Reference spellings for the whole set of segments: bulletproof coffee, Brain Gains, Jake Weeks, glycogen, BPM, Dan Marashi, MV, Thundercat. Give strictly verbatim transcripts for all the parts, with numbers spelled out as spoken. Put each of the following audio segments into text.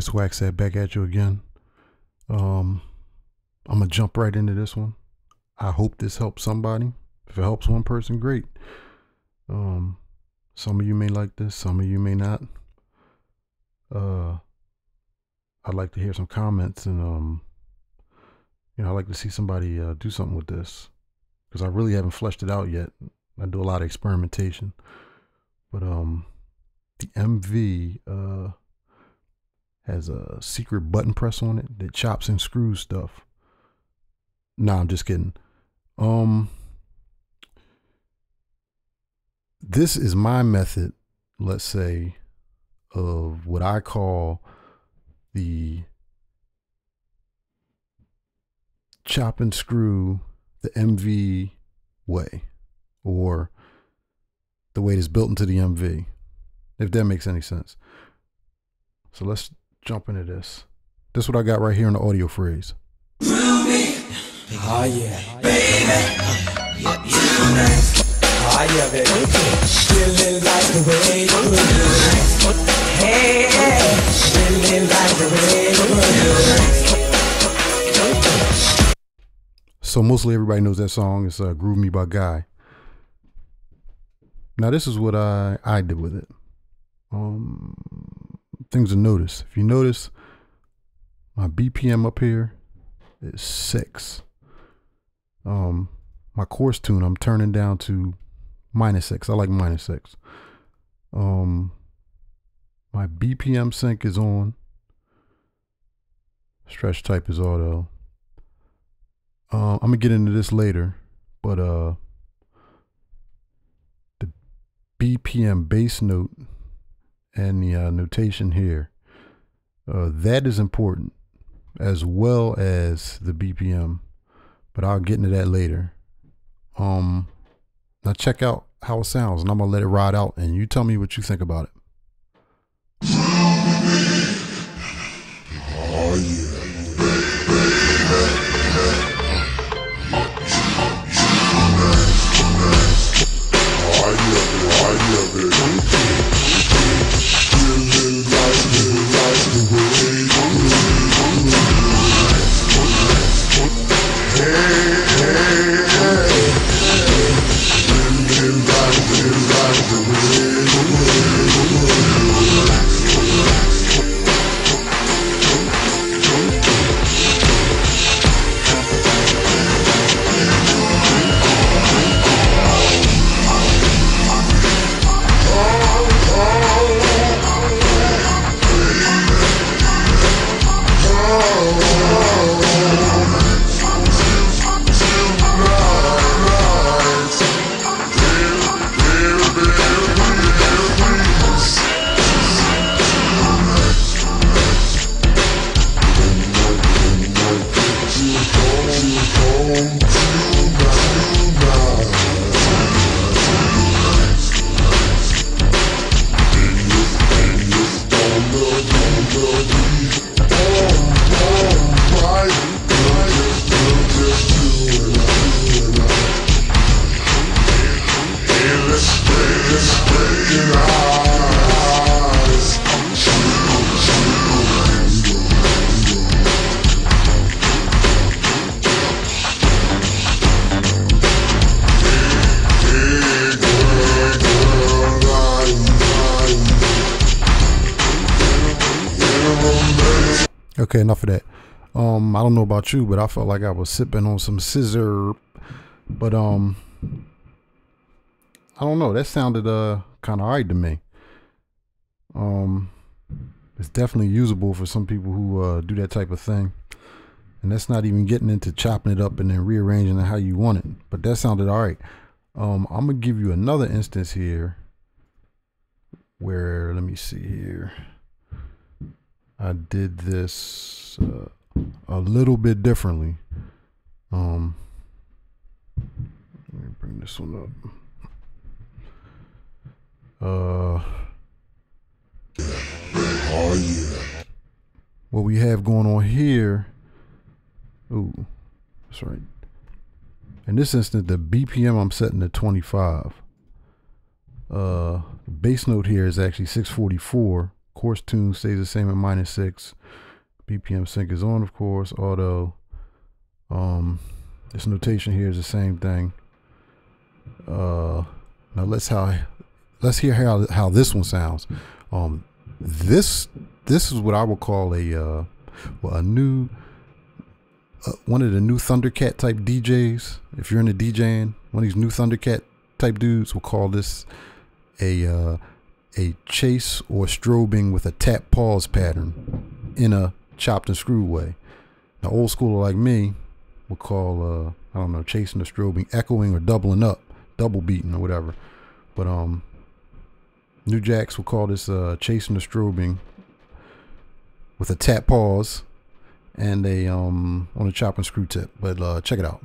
It's Waxhead back at you again. Um, I'm going to jump right into this one. I hope this helps somebody. If it helps one person, great. Um, some of you may like this, some of you may not. Uh, I'd like to hear some comments, and um, you know, I'd like to see somebody uh, do something with this, because I really haven't fleshed it out yet. I do a lot of experimentation, but um, the M V uh, has a secret button press on it that chops and screws stuff. No, nah, I'm just kidding. Um, this is my method, let's say, of what I call the chop and screw the M V way, or the way that's built into the M V, if that makes any sense. So let's jump into this. This is what I got right here in the audio phrase. Oh yeah, baby, you nice. Oh yeah, baby, really like the way you look. Hey, really like the way you look. So mostly everybody knows that song. It's uh, "Groove Me" by Guy. Now this is what I I did with it. Um, things to notice. If you notice, my B P M up here is six. Um, my course tune, I'm turning down to minus six. I like minus six. Um, my B P M sync is on. Stretch type is auto. Uh, I'm gonna get into this later, but uh, the B P M bass note and the uh, notation here, uh, that is important, as well as the B P M. But I'll get into that later. Um, now check out how it sounds, and I'm gonna let it ride out, and you tell me what you think about it. Oh, yeah. Okay, enough of that. Um, I don't know about you, but I felt like I was sipping on some scissor. But um, I don't know. That sounded uh kind of alright to me. Um, it's definitely usable for some people who uh do that type of thing, and that's not even getting into chopping it up and then rearranging it how you want it. But that sounded alright. Um, I'm gonna give you another instance here. Where let me see here. I did this uh, a little bit differently. Um, let me bring this one up. Uh, oh, yeah. What we have going on here, ooh, that's right. In this instance, the B P M I'm setting to twenty-five. Uh, the bass note here is actually six forty-four. Course tune stays the same at minus six. B P M sync is on, of course, auto. Um, this notation here is the same thing. Uh, now let's how let's hear how how this one sounds. Um, this this is what I would call a uh, well, a new uh, one of the new Thundercat type D Js. If you're into DJing, one of these new Thundercat type dudes will call this a uh, a chase or strobing with a tap pause pattern in a chopped and screwed way. Now old schooler like me will call uh, I don't know, chasing or strobing echoing or doubling up, double beating or whatever. But um, new jacks will call this uh, chasing or strobing with a tap pause and a um on a chop and screw tip. But uh, check it out.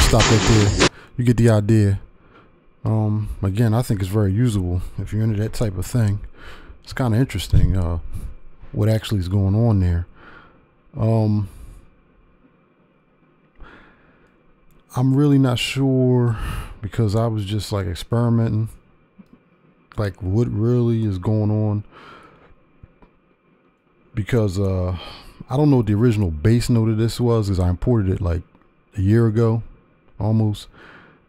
Stop right there. You get the idea. Um, again, I think it's very usable if you're into that type of thing. It's kind of interesting uh, what actually is going on there. Um, I'm really not sure because I was just like experimenting, like what really is going on. Because uh, I don't know what the original bass note of this was, because I imported it like a year ago. Almost,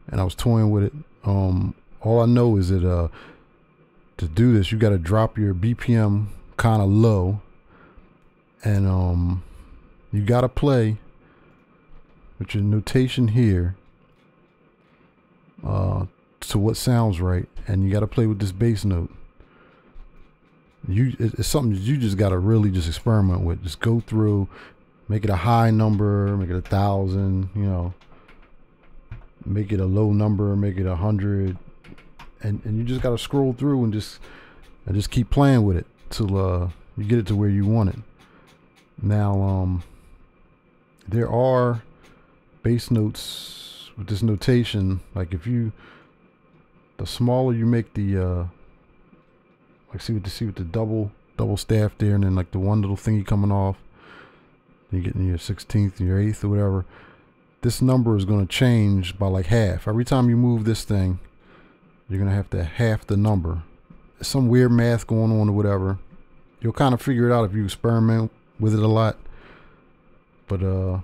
and I was toying with it. Um, all I know is that uh, to do this, you got to drop your B P M kind of low, and um, you got to play with your notation here uh, to what sounds right, and you got to play with this bass note. You, it's something that you just got to really just experiment with. Just go through, make it a high number, make it a thousand, you know. Make it a low number, make it a hundred, and and you just gotta scroll through and just and just keep playing with it till uh, you get it to where you want it. Now um, there are bass notes with this notation. Like if you, the smaller you make the, uh, like see what the see with the double double staff there, and then like the one little thingy coming off, you're getting your sixteenth, your eighth, or whatever. This number is going to change by like half. Every time you move this thing, you're going to have to half the number. There's some weird math going on or whatever. You'll kind of figure it out if you experiment with it a lot. But, uh,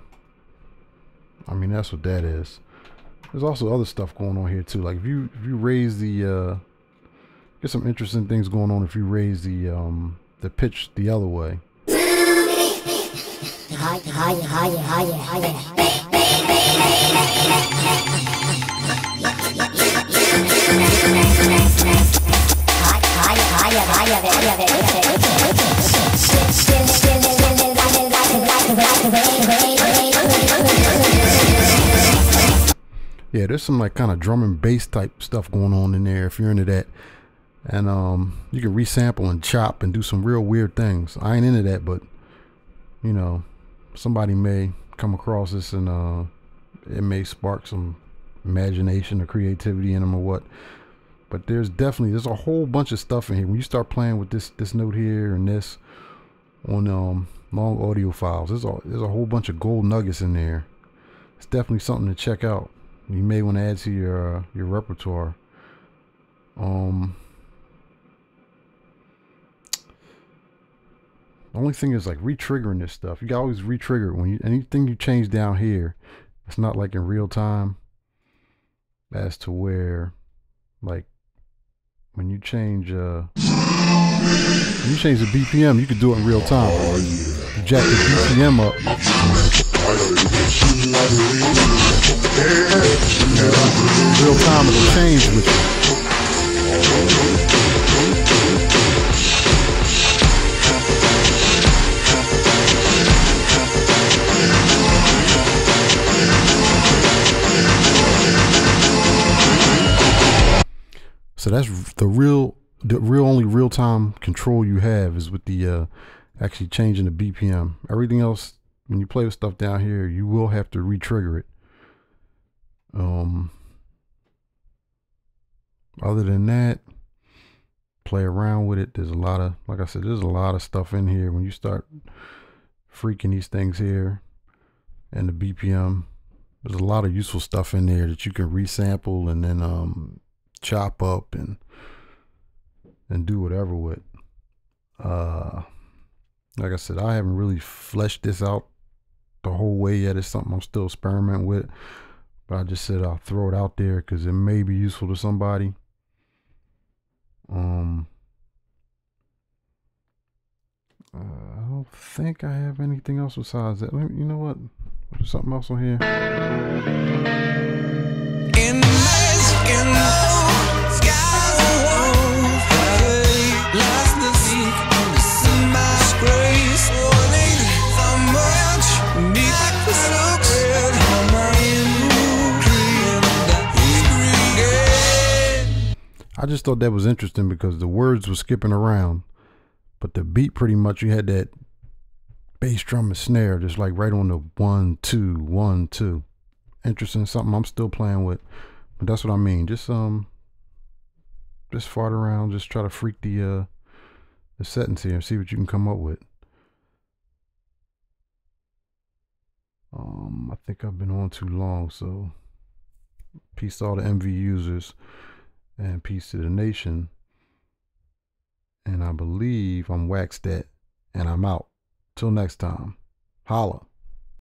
I mean, that's what that is. There's also other stuff going on here too. Like if you, if you raise the, uh, there's some interesting things going on if you raise the, um, the pitch the other way. Still, still, still, Yeah, there's some like kind of drum and bass type stuff going on in there if you're into that. And um, you can resample and chop and do some real weird things. I ain't into that, but you know, somebody may come across this and uh, it may spark some imagination or creativity in them or what. But there's definitely there's a whole bunch of stuff in here. When you start playing with this this note here and this on um, long audio files, there's a there's a whole bunch of gold nuggets in there. It's definitely something to check out. You may want to add to your uh, your repertoire. Um, the only thing is like re-triggering this stuff. You gotta always re-trigger when you anything you change down here. It's not like in real time as to where like when you change uh, when you change the B P M, you could do it in real time. You jack the B P M up. Real time it'll change with you. So that's the real, the real only real time control you have is with the uh, actually changing the B P M. Everything else, when you play with stuff down here, you will have to re-trigger it. Um, other than that, play around with it. There's a lot of, like I said, there's a lot of stuff in here. When you start freaking these things here and the B P M, there's a lot of useful stuff in there that you can resample and then um, chop up and and do whatever with. Uh, like I said, I haven't really fleshed this out the whole way yet. It's something I'm still experimenting with, but I just said I'll throw it out there because it may be useful to somebody. um uh, I don't think I have anything else besides that. Let me, you know what, there's something else on here. In I just thought that was interesting because the words were skipping around, but the beat pretty much, you had that bass drum and snare just like right on the one, two, one, two. Interesting, something I'm still playing with, but that's what I mean. Just um, just fart around, just try to freak the uh, the settings here and see what you can come up with. Um, I think I've been on too long, so peace to all the M V users. And peace to the nation. And I believe I'm waxed at, and I'm out. Till next time. Holla.